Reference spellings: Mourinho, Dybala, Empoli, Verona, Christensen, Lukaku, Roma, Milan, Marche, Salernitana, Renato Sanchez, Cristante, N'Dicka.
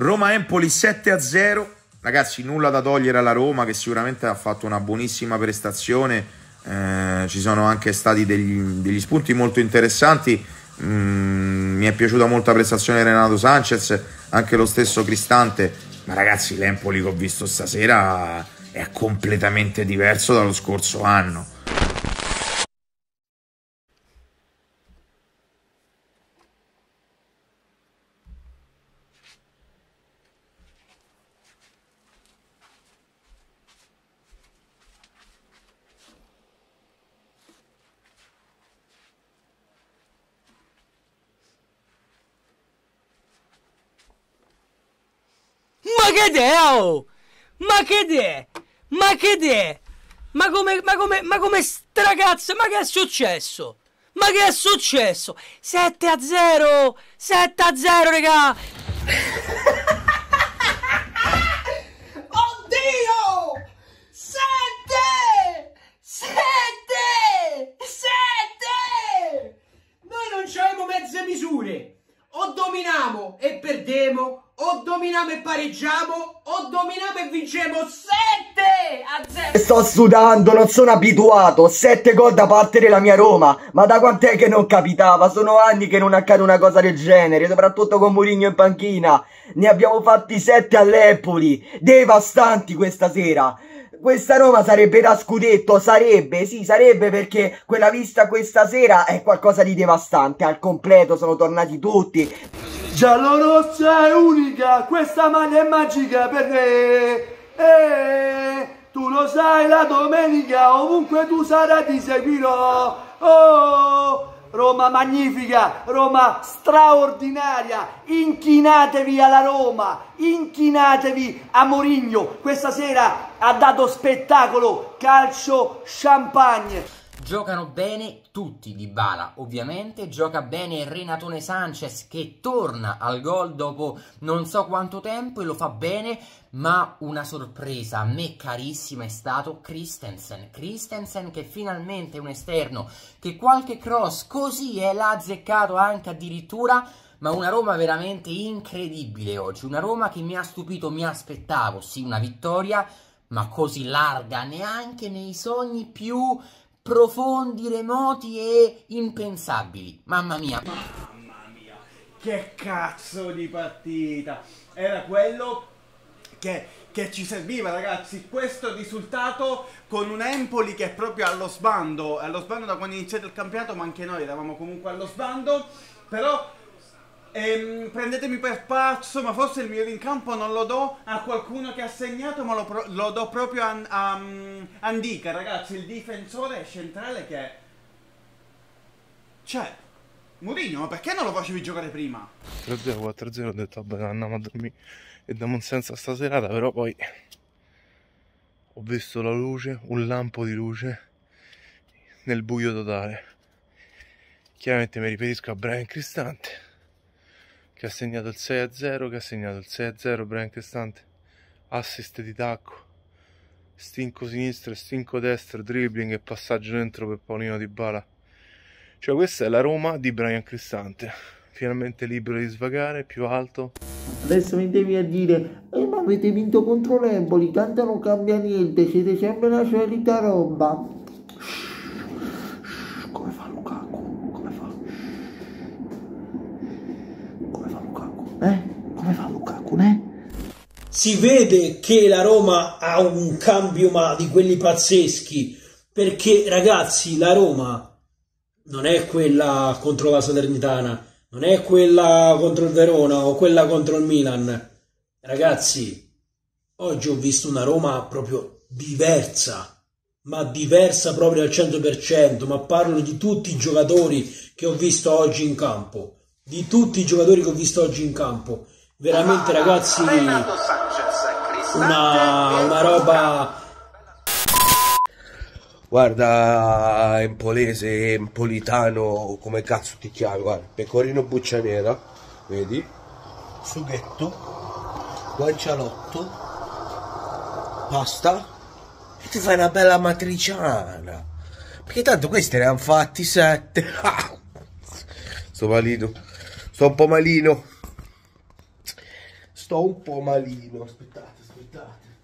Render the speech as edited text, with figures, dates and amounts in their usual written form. Roma-Empoli 7-0, ragazzi, nulla da togliere alla Roma, che sicuramente ha fatto una buonissima prestazione, ci sono anche stati degli spunti molto interessanti. Mi è piaciuta molto la prestazione di Renato Sanchez, anche lo stesso Cristante, ma ragazzi, l'Empoli che ho visto stasera è completamente diverso dallo scorso anno. Ma come sta cazzo? Ma che è successo? 7-0! 7-0, raga! Oddio! 7! Noi non c'avevamo mezze misure. O dominiamo e perdiamo, o dominiamo e pareggiamo, o dominiamo e vinciamo. 7-0. Sto sudando, non sono abituato. 7 gol da parte della mia Roma. Ma da quant'è che non capitava? Sono anni che non accade una cosa del genere, soprattutto con Mourinho in panchina. Ne abbiamo fatti 7 all'Empoli, devastanti questa sera. Questa Roma sarebbe da scudetto, sarebbe, perché quella vista questa sera è qualcosa di devastante. Al completo sono tornati tutti. Giallorossa è unica, questa maglia è magica per me. Tu lo sai, la domenica ovunque tu sarai ti seguirò. Oh, Roma magnifica, Roma straordinaria, inchinatevi alla Roma, inchinatevi a Mourinho, questa sera ha dato spettacolo, calcio, champagne. Giocano bene tutti, Dybala ovviamente, gioca bene Renatone Sanchez che torna al gol dopo non so quanto tempo e lo fa bene, ma una sorpresa a me carissima è stato Christensen. Christensen che finalmente è un esterno che qualche cross così l'ha azzeccato anche addirittura, ma una Roma veramente incredibile oggi, una Roma che mi ha stupito, mi aspettavo sì una vittoria, ma così larga neanche nei sogni più profondi, remoti e impensabili. Mamma mia. Mamma mia, che cazzo di partita. Era quello che ci serviva, ragazzi. Questo risultato con un Empoli che è proprio allo sbando da quando è iniziato il campionato, ma anche noi eravamo comunque allo sbando. Però prendetemi per pazzo, ma forse il mio rincampo non lo do a qualcuno che ha segnato, ma lo do proprio a N'Dicka, ragazzi, il difensore centrale che... Cioè, Mourinho, ma perché non lo facevi giocare prima? 3-0, 4-0, ho detto vabbè, andiamo a dormire e diamo un senso a sta serata, però poi ho visto la luce, un lampo di luce nel buio totale. Chiaramente mi riferisco a Brian Cristante, che ha segnato il 6-0, Brian Cristante, assist di tacco, stinco sinistro, stinco destro, dribbling e passaggio dentro per Paolino Dybala. Cioè questa è la Roma di Brian Cristante, finalmente libero di svagare, più alto. Adesso mi devi a dire, ma avete vinto contro l'Empoli, tanto non cambia niente, siete sempre la solita roba. Come fa Lukaku? Come fa Lukaku? Si vede che la Roma ha un cambio ma di quelli pazzeschi, perché ragazzi la Roma non è quella contro la Salernitana, non è quella contro il Verona o quella contro il Milan. Ragazzi, oggi ho visto una Roma proprio diversa, ma diversa proprio al 100%, ma parlo di tutti i giocatori che ho visto oggi in campo. Veramente ragazzi, una roba... Guarda, empolese, empolitano, come cazzo ti chiami, guarda, pecorino buccia nera, vedi, sughetto, guancialotto, pasta, e ti fai una bella matriciana, perché tanto questi ne hanno fatti 7, sto palito. Sto un po' malino, Sto un po' malino, aspettate, aspettate.